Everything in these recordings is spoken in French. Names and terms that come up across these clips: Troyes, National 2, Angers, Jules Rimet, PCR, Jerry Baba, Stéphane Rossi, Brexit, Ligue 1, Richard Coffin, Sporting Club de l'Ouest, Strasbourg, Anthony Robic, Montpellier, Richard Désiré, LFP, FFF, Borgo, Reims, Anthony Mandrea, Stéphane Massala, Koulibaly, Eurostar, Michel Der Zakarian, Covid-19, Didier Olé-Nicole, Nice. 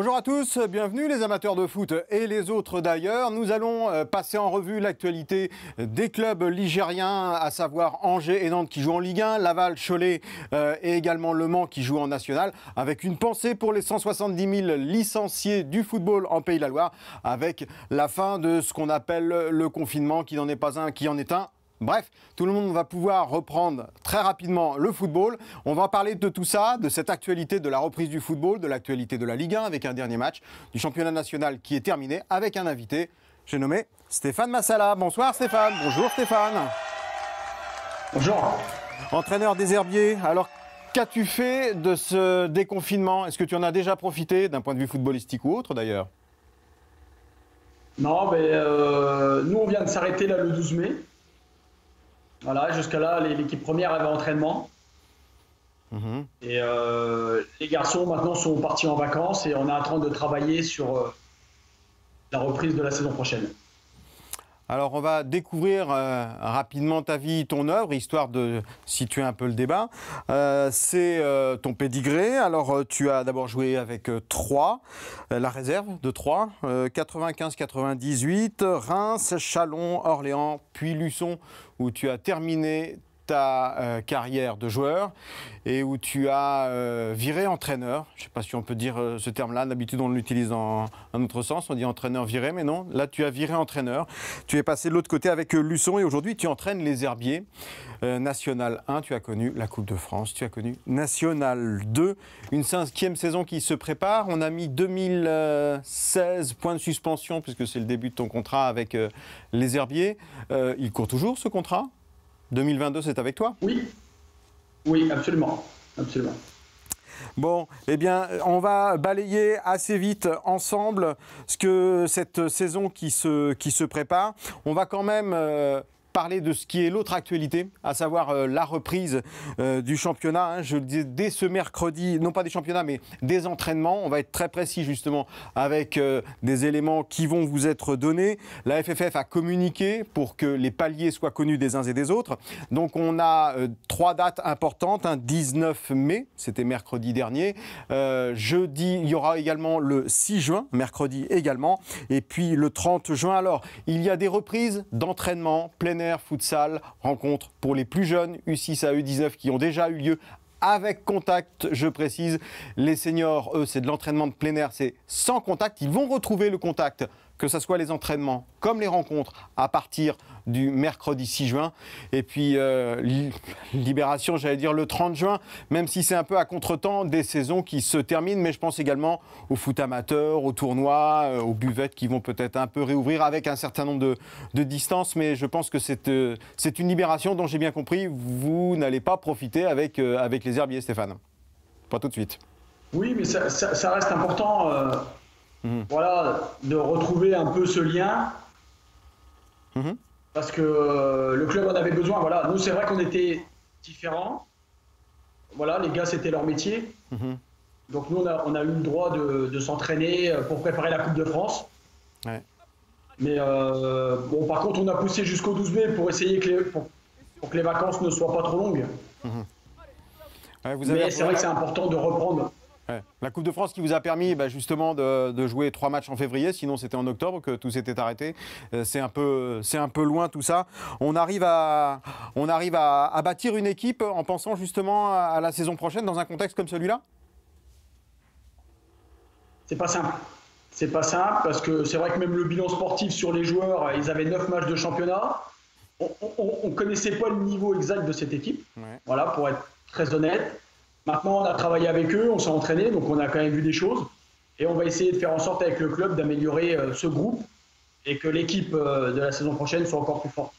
Bonjour à tous, bienvenue les amateurs de foot et les autres d'ailleurs. Nous allons passer en revue l'actualité des clubs ligériens, à savoir Angers et Nantes qui jouent en Ligue 1, Laval, Cholet et également Le Mans qui joue en National, avec une pensée pour les 170 000 licenciés du football en Pays de la Loire, avec la fin de ce qu'on appelle le confinement, qui n'en est pas un, qui en est un. Bref, tout le monde va pouvoir reprendre très rapidement le football. On va parler de tout ça, de cette actualité de la reprise du football, de l'actualité de la Ligue 1 avec un dernier match du championnat national qui est terminé avec un invité. J'ai nommé Stéphane Massala. Bonsoir Stéphane. Bonjour Stéphane. Bonjour. Entraîneur des Herbiers, alors qu'as-tu fait de ce déconfinement? Est-ce que tu en as déjà profité d'un point de vue footballistique ou autre d'ailleurs? Non, mais nous on vient de s'arrêter là le 12 mai. Voilà, jusqu'à là, l'équipe première avait entraînement. Mmh. Et les garçons, maintenant, sont partis en vacances et on est en train de travailler sur la reprise de la saison prochaine. Alors, on va découvrir rapidement ta vie, ton œuvre, histoire de situer un peu le débat. C'est ton pédigré. Alors, tu as d'abord joué avec Troyes, la réserve de Troyes, 95-98, Reims, Chalon, Orléans, puis Luçon, où tu as terminé ta carrière de joueur et où tu as viré entraîneur. Je ne sais pas si on peut dire ce terme-là. D'habitude, on l'utilise dans un autre sens. On dit entraîneur viré, mais non. Là, tu as viré entraîneur. Tu es passé de l'autre côté avec Luçon et aujourd'hui, tu entraînes les Herbiers. National 1, tu as connu la Coupe de France. Tu as connu National 2. Une 5e saison qui se prépare. On a mis 2016 points de suspension puisque c'est le début de ton contrat avec les Herbiers. Il court toujours ce contrat? 2022, c'est avec toi? Oui, oui, absolument, absolument. Bon, eh bien, on va balayer assez vite ensemble ce que cette saison qui se prépare. On va quand même parler de ce qui est l'autre actualité, à savoir la reprise du championnat. Hein, je le disais dès ce mercredi, non pas des championnats, mais des entraînements. On va être très précis justement avec des éléments qui vont vous être donnés. La FFF a communiqué pour que les paliers soient connus des uns et des autres. Donc on a trois dates importantes. Hein, 19 mai, c'était mercredi dernier. Jeudi, il y aura également le 6 juin, mercredi également. Et puis le 30 juin. Alors, il y a des reprises d'entraînement plein futsal, rencontre pour les plus jeunes U6 à U19 qui ont déjà eu lieu avec contact, je précise. Les seniors, eux, c'est de l'entraînement de plein air, c'est sans contact. Ils vont retrouver le contact, que ce soit les entraînements comme les rencontres, à partir du mercredi 6 juin. Et puis, Libération, j'allais dire le 30 juin, même si c'est un peu à contre-temps des saisons qui se terminent. Mais je pense également au foot amateur, aux tournois, aux buvettes qui vont peut-être un peu réouvrir avec un certain nombre de distances. Mais je pense que c'est une Libération dont j'ai bien compris, vous n'allez pas profiter avec les Herbiers, Stéphane. Pas tout de suite. Oui, mais ça reste important. Mmh. Voilà, de retrouver un peu ce lien, mmh. Parce que le club en avait besoin. Voilà, nous c'est vrai qu'on était différents. Voilà, les gars c'était leur métier, mmh. Donc nous on a eu le droit de s'entraîner pour préparer la Coupe de France. Ouais. Mais bon, par contre on a poussé jusqu'au 12 mai pour essayer pour que les vacances ne soient pas trop longues. Mmh. Ouais, mais c'est vrai que c'est important de reprendre. Ouais. La Coupe de France qui vous a permis justement de jouer 3 matchs en février, sinon c'était en octobre que tout s'était arrêté. C'est un peu loin tout ça. On arrive à bâtir une équipe en pensant justement à la saison prochaine dans un contexte comme celui-là? C'est pas simple. C'est pas simple parce que c'est vrai que même le bilan sportif sur les joueurs, ils avaient 9 matchs de championnat. On connaissait pas le niveau exact de cette équipe, ouais. Voilà, pour être très honnête. Maintenant, on a travaillé avec eux, on s'est entraîné, donc on a quand même vu des choses. Et on va essayer de faire en sorte avec le club d'améliorer ce groupe et que l'équipe de la saison prochaine soit encore plus forte.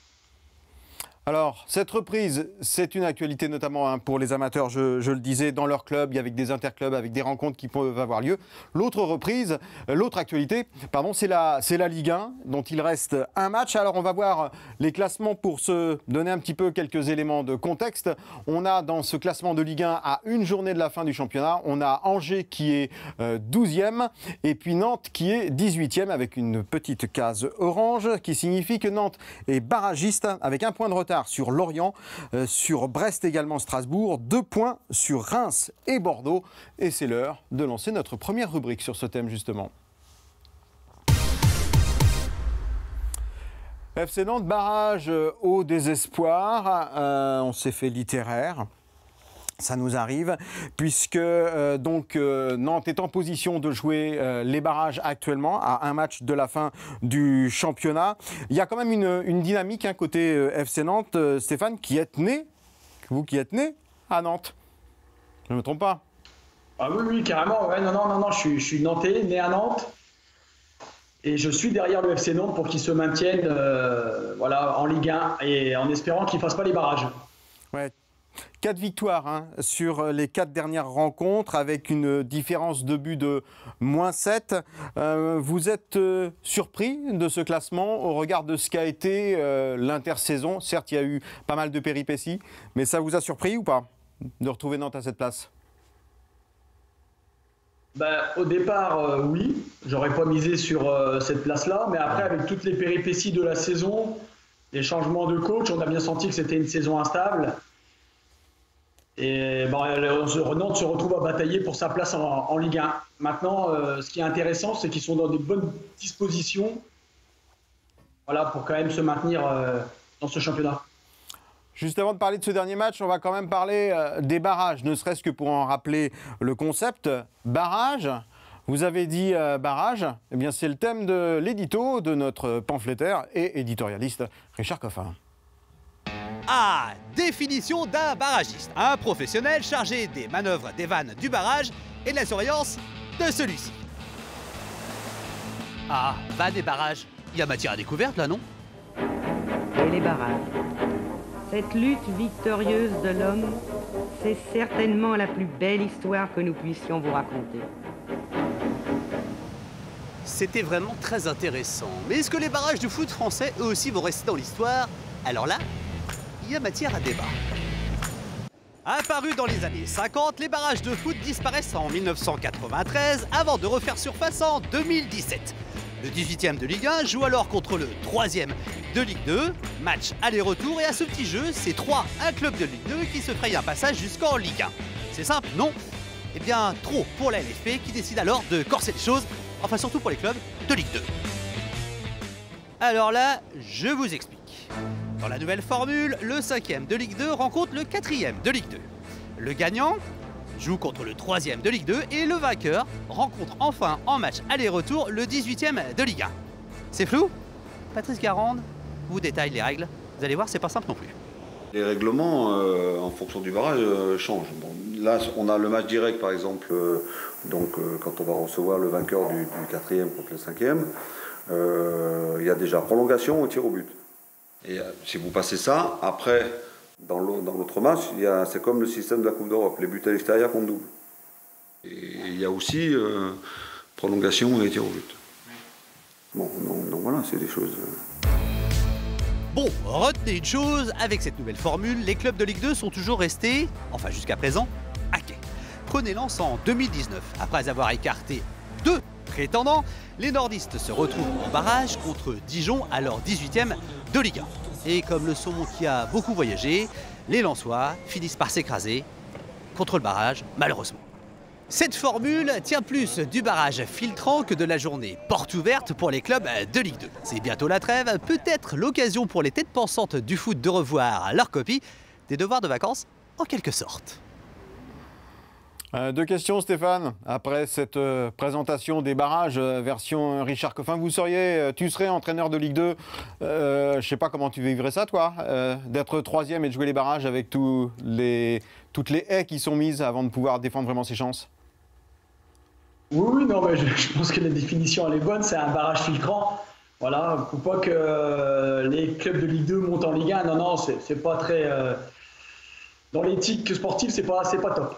Alors, cette reprise, c'est une actualité notamment pour les amateurs, je le disais, dans leur club, avec des interclubs, avec des rencontres qui peuvent avoir lieu. L'autre reprise, l'autre actualité, pardon, c'est la Ligue 1, dont il reste un match. Alors, on va voir les classements pour se donner un petit peu quelques éléments de contexte. On a dans ce classement de Ligue 1, à une journée de la fin du championnat, on a Angers qui est 12e et puis Nantes qui est 18e avec une petite case orange qui signifie que Nantes est barragiste avec un point de retard d'écart sur Lorient, sur Brest également Strasbourg, 2 points sur Reims et Bordeaux. Et c'est l'heure de lancer notre première rubrique sur ce thème justement. FC Nantes, barrage au désespoir, on s'est fait littéraire. Ça nous arrive, puisque Nantes est en position de jouer les barrages actuellement à un match de la fin du championnat. Il y a quand même une dynamique côté FC Nantes, Stéphane, qui êtes né, vous qui êtes né à Nantes. Je ne me trompe pas? Ah oui, oui, carrément. Ouais, non, je suis nantais, né à Nantes. Et je suis derrière le FC Nantes pour qu'ils se maintiennent voilà, en Ligue 1 et en espérant qu'ils ne fassent pas les barrages. Ouais. 4 victoires hein, sur les 4 dernières rencontres avec une différence de but de -7. Vous êtes surpris de ce classement au regard de ce qu'a été l'intersaison? Certes, il y a eu pas mal de péripéties, mais ça vous a surpris ou pas de retrouver Nantes à cette place? Ben, au départ, oui. J'aurais pas misé sur cette place-là, mais après, avec toutes les péripéties de la saison, les changements de coach, on a bien senti que c'était une saison instable. Et bon, Nantes se retrouve à batailler pour sa place en Ligue 1. Maintenant, ce qui est intéressant, c'est qu'ils sont dans de bonnes dispositions voilà, pour quand même se maintenir dans ce championnat. Juste avant de parler de ce dernier match, on va quand même parler des barrages, ne serait-ce que pour en rappeler le concept. Barrage, vous avez dit barrage, eh bien c'est le thème de l'édito de notre pamphlétaire et éditorialiste Richard Coffin. Ah, définition d'un barragiste. Un professionnel chargé des manœuvres des vannes du barrage et de la surveillance de celui-ci. Ah, vannes et barrages, il y a matière à découverte là, non? Et les barrages. Cette lutte victorieuse de l'homme, c'est certainement la plus belle histoire que nous puissions vous raconter. C'était vraiment très intéressant. Mais est-ce que les barrages du foot français, eux aussi, vont rester dans l'histoire? Alors là, il y a matière à débat. Apparus dans les années 50, les barrages de foot disparaissent en 1993 avant de refaire surface en 2017. Le 18e de Ligue 1 joue alors contre le 3e de Ligue 2. Match aller-retour et à ce petit jeu, c'est 3, un club de Ligue 2 qui se fraye un passage jusqu'en Ligue 1. C'est simple, non? Eh bien, trop pour la LFP qui décide alors de corser les choses, enfin surtout pour les clubs de Ligue 2. Alors là, je vous explique. Dans la nouvelle formule, le 5e de Ligue 2 rencontre le 4e de Ligue 2. Le gagnant joue contre le 3e de Ligue 2 et le vainqueur rencontre enfin en match aller-retour le 18e de Ligue 1. C'est flou? Patrice Garande vous détaille les règles. Vous allez voir, c'est pas simple non plus. Les règlements, en fonction du barrage, changent. Bon, là, on a le match direct, par exemple, quand on va recevoir le vainqueur du 4e contre le 5e, il y a déjà prolongation au tir au but. Et si vous passez ça, après, dans l'autre match, c'est comme le système de la Coupe d'Europe. Les buts à l'extérieur comptent double. Et il y a aussi prolongation et tir au but. Bon, donc voilà, c'est des choses... Bon, retenez une chose, avec cette nouvelle formule, les clubs de Ligue 2 sont toujours restés, enfin jusqu'à présent, à quai. Prenez Lens en 2019, après avoir écarté 2 prétendants, les nordistes se retrouvent en barrage contre Dijon à leur 18e de Ligue 1. Et comme le saumon qui a beaucoup voyagé, les Lensois finissent par s'écraser contre le barrage, malheureusement. Cette formule tient plus du barrage filtrant que de la journée porte ouverte pour les clubs de Ligue 2. C'est bientôt la trêve, peut-être l'occasion pour les têtes pensantes du foot de revoir leur copie des devoirs de vacances en quelque sorte. 2 questions, Stéphane. Après cette présentation des barrages version Richard Coffin, tu serais entraîneur de Ligue 2. Je ne sais pas comment tu vivrais ça, toi, d'être 3e et de jouer les barrages avec toutes les haies qui sont mises avant de pouvoir défendre vraiment ses chances. Oui, non, mais je pense que la définition, elle est bonne. C'est un barrage filtrant. Voilà, il ne faut pas que les clubs de Ligue 2 montent en Ligue 1. Non, c'est pas très... dans l'éthique sportive, c'est pas top.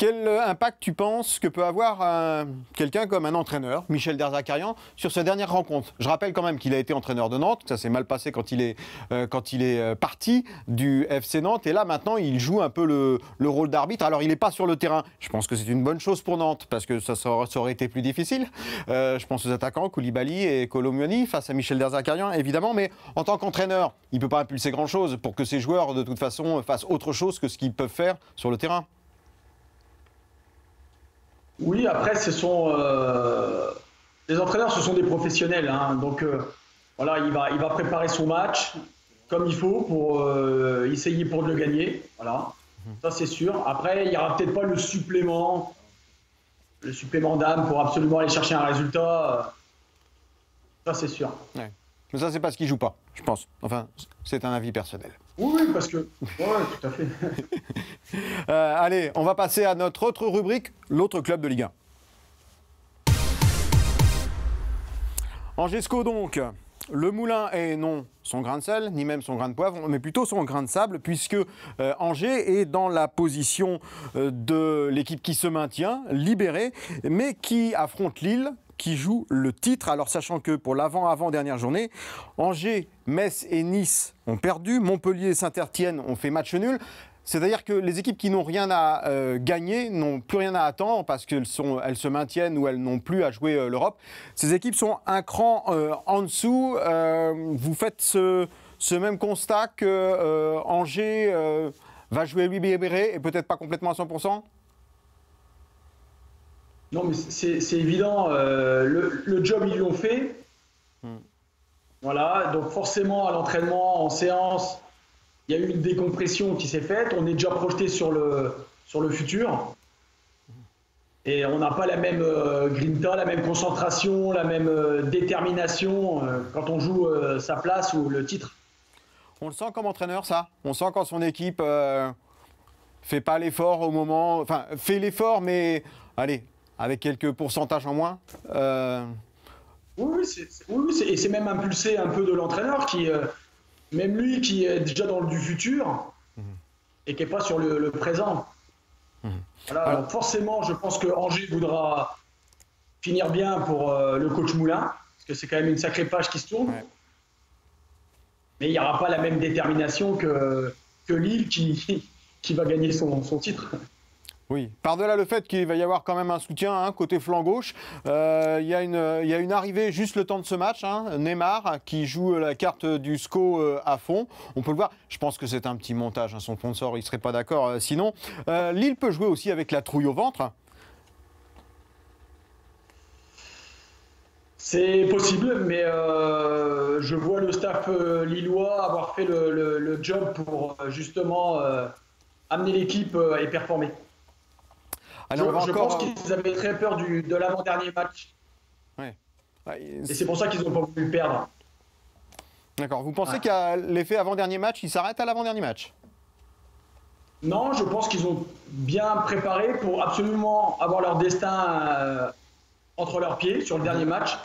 Quel impact tu penses que peut avoir quelqu'un comme un entraîneur, Michel Der Zakarian, sur sa dernière rencontre? Je rappelle quand même qu'il a été entraîneur de Nantes, ça s'est mal passé quand il est parti du FC Nantes, et là maintenant il joue un peu le rôle d'arbitre. Alors il n'est pas sur le terrain, je pense que c'est une bonne chose pour Nantes, parce que ça aurait été plus difficile. Je pense aux attaquants, Koulibaly et Kolo Muani, face à Michel Der Zakarian évidemment, mais en tant qu'entraîneur, il ne peut pas impulser grand-chose pour que ses joueurs de toute façon fassent autre chose que ce qu'ils peuvent faire sur le terrain. Oui, après, ce sont les entraîneurs, ce sont des professionnels, hein, donc voilà, il va préparer son match comme il faut pour essayer pour le gagner, voilà, ça c'est sûr. Après, il n'y aura peut-être pas le supplément d'âme pour absolument aller chercher un résultat, ça c'est sûr. Ouais. Mais ça, c'est parce qu'il ne joue pas, je pense. Enfin, c'est un avis personnel. Oui, parce que... Oui, tout à fait. Allez, on va passer à notre autre rubrique, l'autre club de Ligue 1. Angesco, donc. Le moulin est non son grain de sel, ni même son grain de poivre, mais plutôt son grain de sable, puisque Angers est dans la position de l'équipe qui se maintient, libérée, mais qui affronte Lille, qui joue le titre. Alors, sachant que pour l'avant-avant-dernière journée, Angers, Metz et Nice ont perdu. Montpellier et Saint-Étienne ont fait match nul. C'est-à-dire que les équipes qui n'ont rien à gagner n'ont plus rien à attendre parce qu'elles se maintiennent ou elles n'ont plus à jouer l'Europe. Ces équipes sont un cran en dessous. Vous faites ce même constat que Angers va jouer libéré et peut-être pas complètement à 100%? Non, mais c'est évident. Le job, ils l'ont fait. Voilà. Donc forcément, à l'entraînement, en séance, il y a eu une décompression qui s'est faite. On est déjà projeté sur le futur. Et on n'a pas la même grinta, la même concentration, la même détermination quand on joue sa place ou le titre. On le sent comme entraîneur, ça. On sent quand son équipe fait pas l'effort au moment... Enfin, fait l'effort, mais... Allez... Avec quelques pourcentages en moins. Oui, et c'est même impulsé un peu de l'entraîneur, qui, même lui, qui est déjà dans du futur et qui n'est pas sur le présent. Voilà, alors, forcément, je pense que Angers voudra finir bien pour le coach Moulin, parce que c'est quand même une sacrée page qui se tourne. Ouais. Mais il n'y aura pas la même détermination que Lille qui va gagner son titre. Oui, par-delà le fait qu'il va y avoir quand même un soutien hein, côté flanc gauche, il y a une arrivée juste le temps de ce match, hein, Neymar qui joue la carte du SCO à fond, on peut le voir, je pense que c'est un petit montage, hein, son sponsor il ne serait pas d'accord sinon. Lille peut jouer aussi avec la trouille au ventre. C'est possible, mais je vois le staff lillois avoir fait le job pour justement amener l'équipe et performer. Alors, je pense qu'ils avaient très peur de l'avant-dernier match. Ouais. Ouais, et c'est pour ça qu'ils n'ont pas voulu perdre. D'accord. Vous pensez qu'à l'effet avant-dernier match, ils s'arrêtent à l'avant-dernier match? Non, je pense qu'ils ont bien préparé pour absolument avoir leur destin entre leurs pieds sur le dernier match.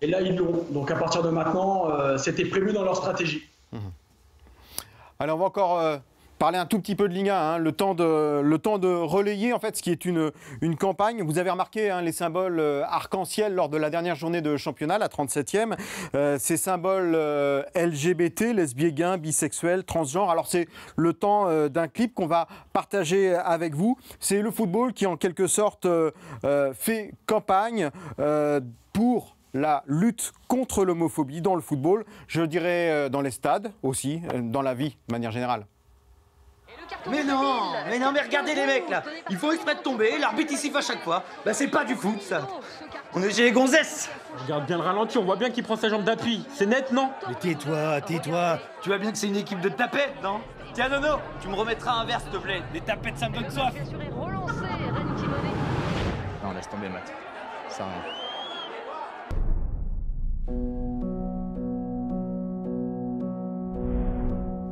Et là, ils l'ont. Donc à partir de maintenant, c'était prévu dans leur stratégie. Alors on va encore... Parler un tout petit peu de Ligue 1, hein, le temps de relayer en fait ce qui est une campagne. Vous avez remarqué hein, les symboles arc-en-ciel lors de la dernière journée de championnat, la 37e. Ces symboles LGBT, lesbiens, bisexuels, transgenres. Alors c'est le temps d'un clip qu'on va partager avec vous. C'est le football qui en quelque sorte fait campagne pour... la lutte contre l'homophobie dans le football. Je dirais dans les stades aussi, dans la vie de manière générale. Mais non, mais regardez les mecs là, ils font exprès de tomber, l'arbitre il siffle à chaque fois. Bah c'est pas du foot ça, on est chez les gonzesses. Regarde bien le ralenti, on voit bien qu'il prend sa jambe d'appui, c'est net non? Mais tais-toi, tu vois bien que c'est une équipe de tapettes non? Tiens Nono, tu me remettras un verre s'il te plaît, les tapettes ça me donne soif. Non laisse tomber Matt, ça rien.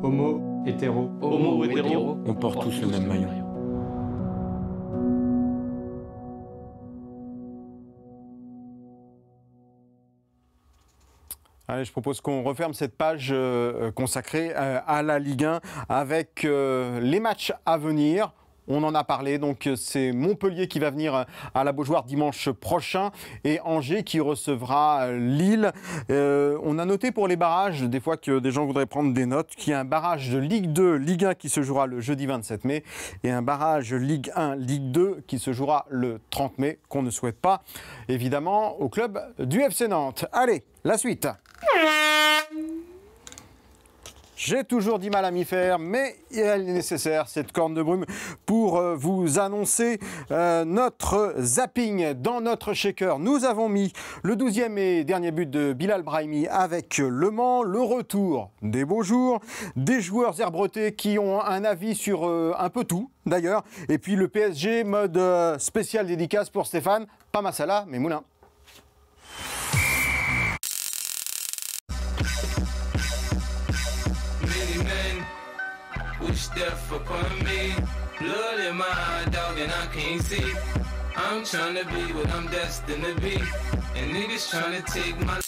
Homo, hétéro, homo, hétéro, on porte tous le même maillot. Allez, je propose qu'on referme cette page consacrée à la Ligue 1 avec les matchs à venir. On en a parlé, donc c'est Montpellier qui va venir à la Beaujoire dimanche prochain et Angers qui recevra Lille. On a noté pour les barrages, des fois que des gens voudraient prendre des notes, qu'il y a un barrage de Ligue 2, Ligue 1 qui se jouera le jeudi 27 mai et un barrage Ligue 1, Ligue 2 qui se jouera le 30 mai, qu'on ne souhaite pas évidemment au club du FC Nantes. Allez, la suite. J'ai toujours du mal à m'y faire, mais elle est nécessaire, cette corne de brume, pour vous annoncer notre zapping. Dans notre shaker, nous avons mis le 12e et dernier but de Bilal Brahimi avec Le Mans, le retour des beaux jours, des joueurs herbretés qui ont un avis sur un peu tout, d'ailleurs, et puis le PSG, mode spécial dédicace pour Stéphane, pas Massala, mais Moulin. Step upon me, blood in my eye, dog, and I can't see. I'm trying to be what I'm destined to be, and niggas trying to take my.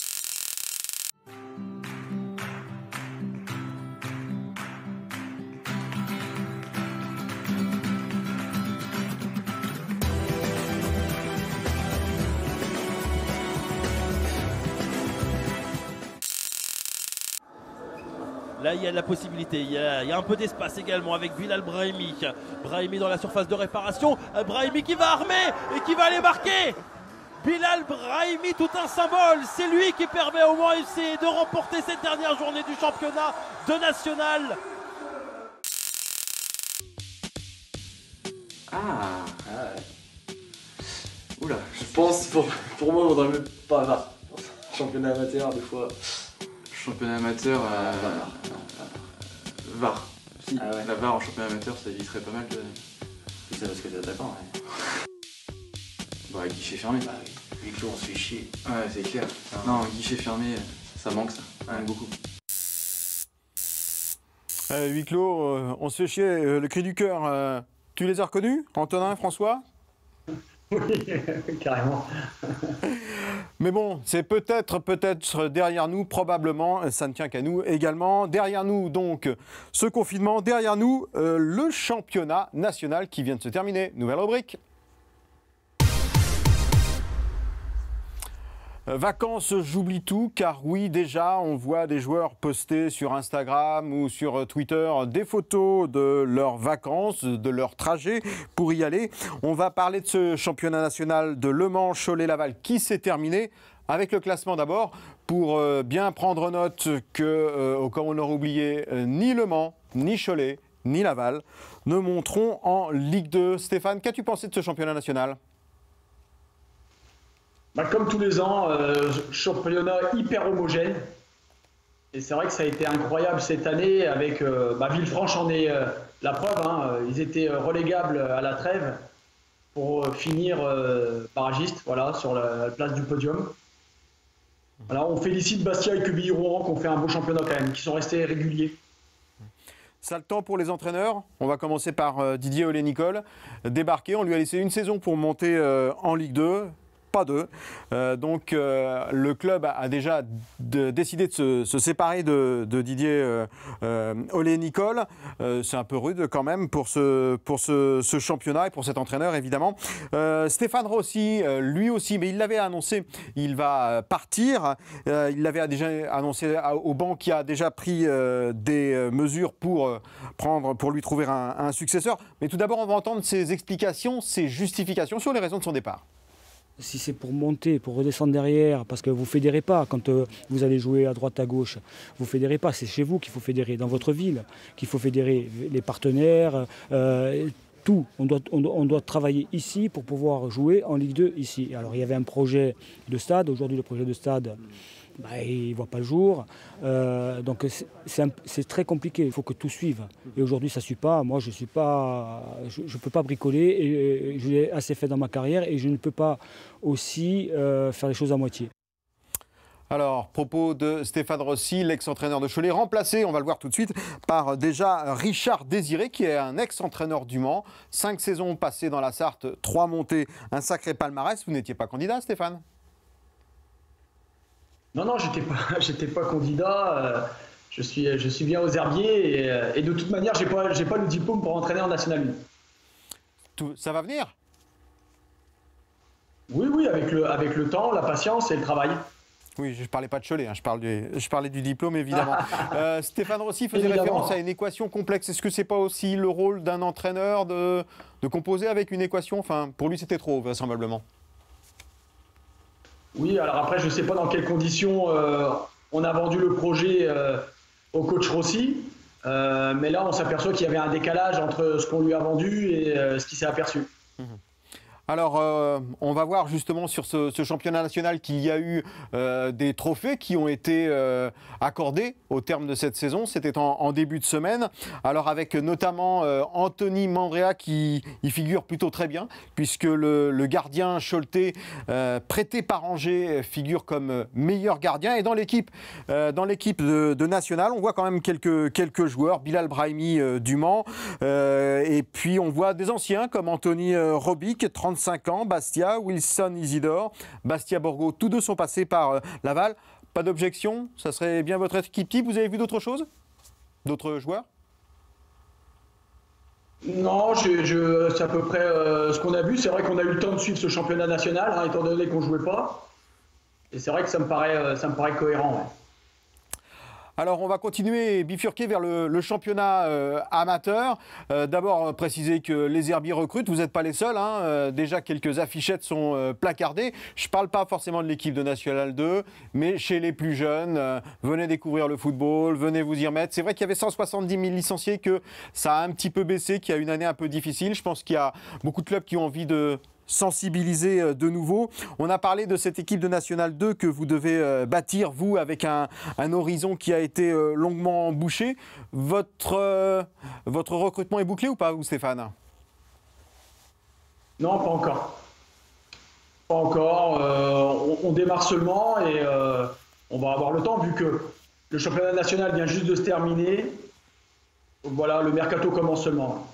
Là, il y a de la possibilité, il y a un peu d'espace également avec Bilal Brahimi. Brahimi dans la surface de réparation, Brahimi qui va armer et qui va aller marquer. Bilal Brahimi, tout un symbole, c'est lui qui permet au Mans FC de remporter cette dernière journée du championnat de National. Oula, je pense pour moi, on ne devrait même pas avoir championnat amateur des fois. Championnat amateur, VAR. Si, ah ouais. La VAR en championnat amateur, ça éviterait pas mal de. C'est parce que t'es attaquant, ouais. Bah, guichet fermé. Bah, oui. Huis clos, on se fait chier. Ouais, c'est clair. Ah. Non, guichet fermé, ça manque, ça. Ouais, beaucoup. Huis clos, on se fait chier. Le cri du cœur, tu les as reconnus, Antonin, François? Oui, carrément. Mais bon, c'est peut-être derrière nous, probablement, ça ne tient qu'à nous également. Derrière nous, donc, ce confinement. Derrière nous, le championnat national qui vient de se terminer. Nouvelle rubrique. Vacances, j'oublie tout, car oui, déjà, on voit des joueurs poster sur Instagram ou sur Twitter des photos de leurs vacances, de leur trajet pour y aller. On va parler de ce championnat national de Le Mans, Cholet, Laval qui s'est terminé, avec le classement d'abord, pour bien prendre note que, comme on aura oublié, ni Le Mans, ni Cholet, ni Laval ne monteront en Ligue 2. Stéphane, qu'as-tu pensé de ce championnat national ? Bah, comme tous les ans, championnat hyper homogène. Et c'est vrai que ça a été incroyable cette année avec Villefranche en est la preuve. Hein, ils étaient relégables à la trêve pour finir barragiste, voilà, sur la place du podium. Alors on félicite Bastia et Quevilly-Rouen qui ont fait un beau championnat quand même, qui sont restés réguliers. Ça le temps pour les entraîneurs. On va commencer par Didier Olé-Nicole. Débarqué, on lui a laissé une saison pour monter en Ligue 2. Pas deux. Le club a déjà décidé de se séparer de Didier Olé-Nicole. C'est un peu rude quand même pour ce championnat et pour cet entraîneur évidemment. Stéphane Rossi, lui aussi, mais il l'avait annoncé, il va partir. Il l'avait déjà annoncé au banc, qui a déjà pris des mesures pour lui trouver un successeur. Mais tout d'abord, on va entendre ses explications, ses justifications sur les raisons de son départ. Si c'est pour monter, pour redescendre derrière, parce que vous ne fédérez pas quand vous allez jouer à droite, à gauche, vous ne fédérez pas, c'est chez vous qu'il faut fédérer, dans votre ville, qu'il faut fédérer les partenaires, tout. On doit travailler ici pour pouvoir jouer en Ligue 2 ici. Alors il y avait un projet de stade, aujourd'hui le projet de stade, bah, il ne voit pas le jour, donc c'est très compliqué, il faut que tout suive. Et aujourd'hui ça ne suit pas, moi je ne suis pas, je peux pas bricoler, et je l'ai assez fait dans ma carrière et je ne peux pas aussi faire les choses à moitié. Alors, propos de Stéphane Rossi, l'ex-entraîneur de Cholet, remplacé, on va le voir tout de suite, par déjà Richard Désiré, qui est un ex-entraîneur du Mans. 5 saisons passées dans la Sarthe, 3 montées, un sacré palmarès. Vous n'étiez pas candidat, Stéphane ? Non, non, j'étais pas candidat. Je suis bien aux Herbiers et de toute manière, j'ai pas le diplôme pour entraîner en National 2. tout, ça va venir. Oui, oui, avec le temps, la patience et le travail. Oui, je ne parlais pas de Cholet, hein, je parlais du diplôme, évidemment. Stéphane Rossi faisait référence à une équation complexe. Est-ce que ce n'est pas aussi le rôle d'un entraîneur de composer avec une équation? Enfin, pour lui, c'était trop, vraisemblablement. Oui, alors après, je ne sais pas dans quelles conditions on a vendu le projet au coach Rossi. Mais là, on s'aperçoit qu'il y avait un décalage entre ce qu'on lui a vendu et ce qu'il s'est aperçu. Mmh. Alors, on va voir justement sur ce championnat national qu'il y a eu des trophées qui ont été accordés au terme de cette saison. C'était en début de semaine. Alors, avec notamment Anthony Mandrea qui y figure plutôt très bien, puisque le gardien choletais prêté par Angers figure comme meilleur gardien. Et dans l'équipe de National, on voit quand même quelques joueurs. Bilal Brahimi du Mans. Et puis, on voit des anciens comme Anthony Robic, 35 ans, Bastia, Wilson Isidore, Bastia Borgo, tous deux sont passés par Laval. Pas d'objection, ça serait bien votre équipe type. Vous avez vu d'autres choses? D'autres joueurs? Non, c'est à peu près ce qu'on a vu. C'est vrai qu'on a eu le temps de suivre ce championnat national, hein, étant donné qu'on ne jouait pas. Et c'est vrai que ça me paraît cohérent. Hein. Alors on va continuer et bifurquer vers le championnat amateur. D'abord préciser que les Herbiers recrutent, vous n'êtes pas les seuls, hein, déjà quelques affichettes sont placardées. Je ne parle pas forcément de l'équipe de National 2, mais chez les plus jeunes, venez découvrir le football, venez vous y remettre. C'est vrai qu'il y avait 170 000 licenciés, que ça a un petit peu baissé, qu'il y a une année un peu difficile. Je pense qu'il y a beaucoup de clubs qui ont envie de sensibiliser de nouveau. On a parlé de cette équipe de National 2 que vous devez bâtir, vous, avec un horizon qui a été longuement bouché. Votre recrutement est bouclé ou pas, vous, Stéphane? Non, pas encore. Pas encore. On démarre seulement et on va avoir le temps, vu que le championnat national vient juste de se terminer. Voilà, le mercato commence seulement.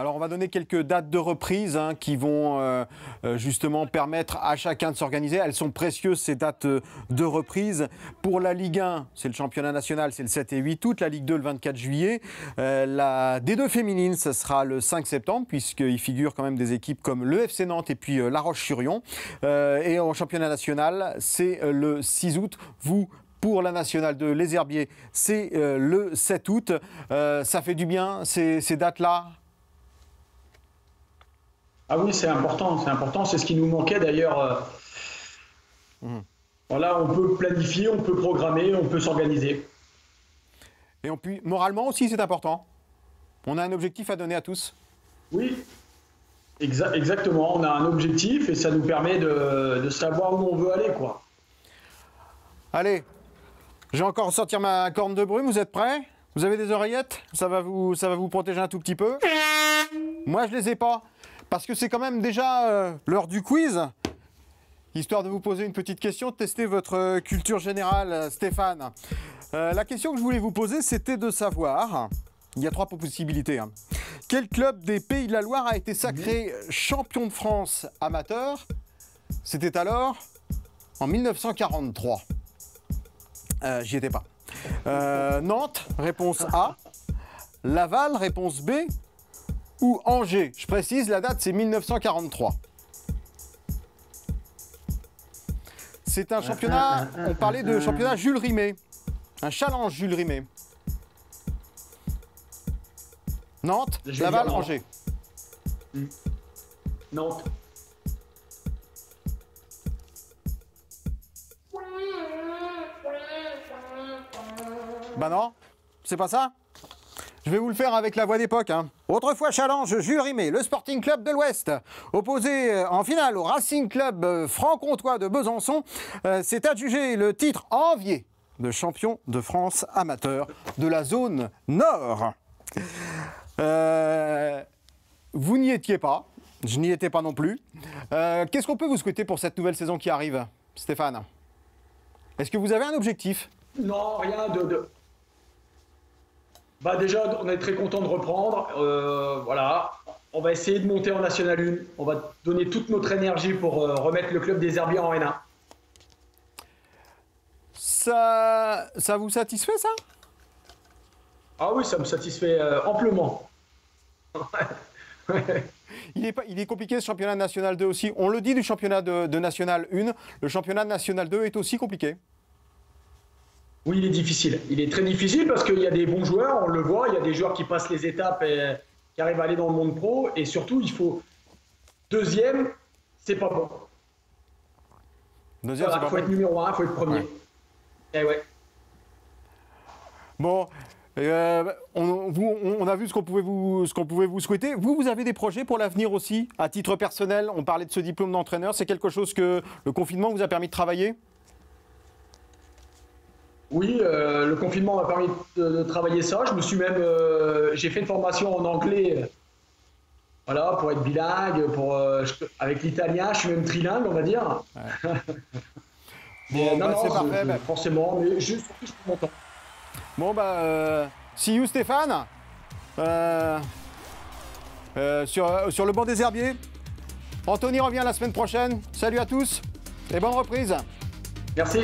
Alors on va donner quelques dates de reprise, hein, qui vont justement permettre à chacun de s'organiser. Elles sont précieuses, ces dates de reprise. Pour la Ligue 1, c'est le championnat national, c'est le 7 et 8 août. La Ligue 2, le 24 juillet. La D2 féminine, ce sera le 5 septembre, puisqu'il figure quand même des équipes comme le FC Nantes et puis La Roche-sur-Yon. Et en championnat national, c'est le 6 août. Pour la Nationale 2, les Herbiers, c'est le 7 août. Ça fait du bien, ces dates-là? Ah oui, c'est important, c'est important. C'est ce qui nous manquait d'ailleurs. Voilà, on peut planifier, on peut programmer, on peut s'organiser. Et on peut, moralement aussi, c'est important. On a un objectif à donner à tous. Oui, exactement. On a un objectif et ça nous permet de savoir où on veut aller, quoi. Allez, je vais encore sortir ma corne de brume. Vous êtes prêts? Vous avez des oreillettes? Ça va vous protéger un tout petit peu. Moi, je les ai pas. Parce que c'est quand même déjà l'heure du quiz, histoire de vous poser une petite question, de tester votre culture générale, Stéphane. La question que je voulais vous poser, c'était de savoir, il y a trois possibilités, hein. Quel club des Pays de la Loire a été sacré champion de France amateur? C'était alors en 1943. J'y étais pas. Nantes, réponse A. Laval, réponse B. Ou Angers. Je précise, la date, c'est 1943. C'est un championnat, on parlait de championnat Jules Rimet. Un challenge Jules Rimet. Nantes, Laval, Angers. Nantes. Bah non, c'est pas ça? Je vais vous le faire avec la voix d'époque. Hein. Autrefois challenge Jules Rimet, le Sporting Club de l'Ouest, opposé en finale au Racing Club franc-comtois de Besançon, s'est adjugé le titre envié de champion de France amateur de la zone Nord. Vous n'y étiez pas, je n'y étais pas non plus. Qu'est-ce qu'on peut vous souhaiter pour cette nouvelle saison qui arrive, Stéphane? Est-ce que vous avez un objectif? Non, rien de... Bah déjà, on est très content de reprendre. Voilà, on va essayer de monter en National 1. On va donner toute notre énergie pour remettre le club des Herbiers en N1. Ça vous satisfait, ça? Ah oui, ça me satisfait amplement. Il est compliqué ce championnat de National 2 aussi. On le dit du championnat de National 1, le championnat de National 2 est aussi compliqué. Oui, il est difficile. Il est très difficile parce qu'il y a des bons joueurs, on le voit, il y a des joueurs qui passent les étapes et qui arrivent à aller dans le monde pro. Et surtout, il faut... Deuxième, c'est pas bon. Deuxième, voilà, il faut être numéro un, il faut être premier. Ouais. Eh ouais. Bon... on a vu ce qu'on pouvait, vous souhaiter. Vous avez des projets pour l'avenir aussi, à titre personnel? On parlait de ce diplôme d'entraîneur. C'est quelque chose que le confinement vous a permis de travailler? Oui, le confinement m'a permis de travailler ça. Je me suis même... j'ai fait une formation en anglais, voilà, pour être bilingue, pour, avec l'italien. Je suis même trilingue, on va dire. Ouais. Mais, bon, bah, non, c'est parfait. Mais... Forcément, mais juste pour je prends mon temps. Bon, bah, see you Stéphane, sur le banc des Herbiers. Anthony revient la semaine prochaine. Salut à tous et bonne reprise. Merci.